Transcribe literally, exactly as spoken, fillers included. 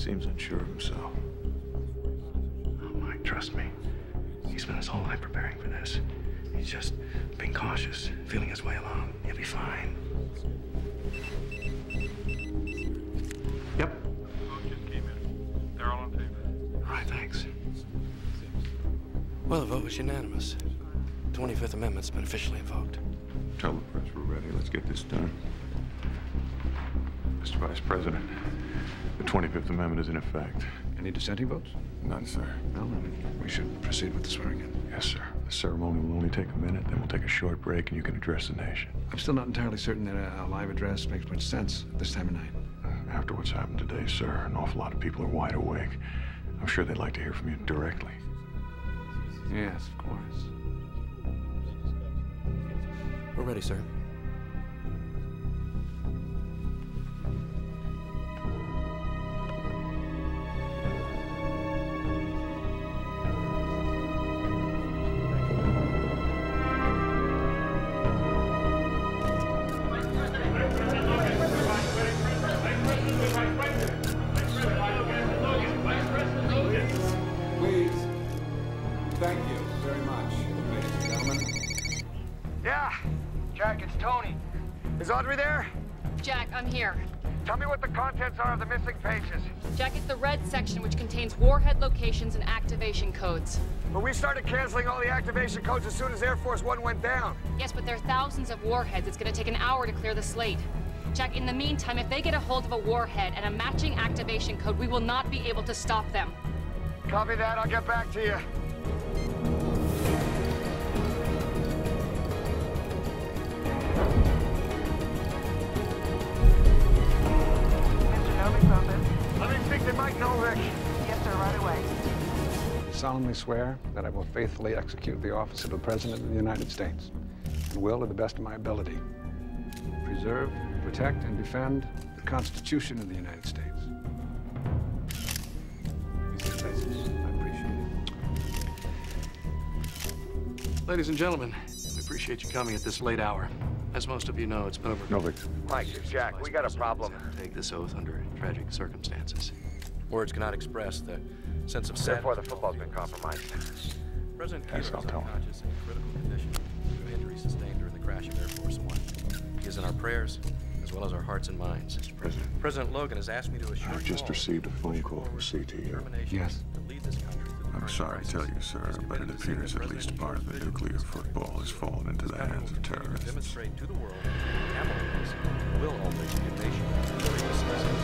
Seems unsure of himself. Oh, Mike, trust me. He spent his whole life preparing for this. He's just being cautious, feeling his way along. He'll be fine. Yep. Just came in. They're all on paper. All right, thanks. Well, the vote was unanimous. twenty-fifth Amendment's been officially invoked. Tell the press we're ready. Let's get this done. Mister Vice President, the twenty-fifth Amendment is in effect. Any dissenting votes? None, sir. Well, then we should proceed with the swearing-in. Yes, sir. The ceremony will only take a minute, then we'll take a short break and you can address the nation. I'm still not entirely certain that a live address makes much sense at this time of night. Uh, after what's happened today, sir, an awful lot of people are wide awake. I'm sure they'd like to hear from you directly. Yes, of course. We're ready, sir. Are the missing pages. Jack, it's the red section, which contains warhead locations and activation codes. But we started canceling all the activation codes as soon as Air Force One went down. Yes, but there are thousands of warheads. It's going to take an hour to clear the slate. Jack, in the meantime, if they get a hold of a warhead and a matching activation code, we will not be able to stop them. Copy that. I'll get back to you. I solemnly swear that I will faithfully execute the office of the President of the United States and will, to the best of my ability, preserve, protect, and defend the Constitution of the United States. These places, I appreciate it. Ladies and gentlemen, we appreciate you coming at this late hour. As most of you know, it's been over. No, Vic. Mike, Jack, we got a problem. Take this oath under tragic circumstances. Words cannot express the sense of sadness. Therefore, the football's been compromised. President Carter is unconscious and in critical condition due to injuries sustained during the crash of Air Force One. He is in our prayers, as well as our hearts and minds. Mister President, President Logan has asked me to assure you. I've just received a phone call from C T U. Yes. I'm sorry to tell you, sir, but it appears at least part of the nuclear football has fallen into the hands of terrorists. Demonstrate to the world that capitalism will always be a nation.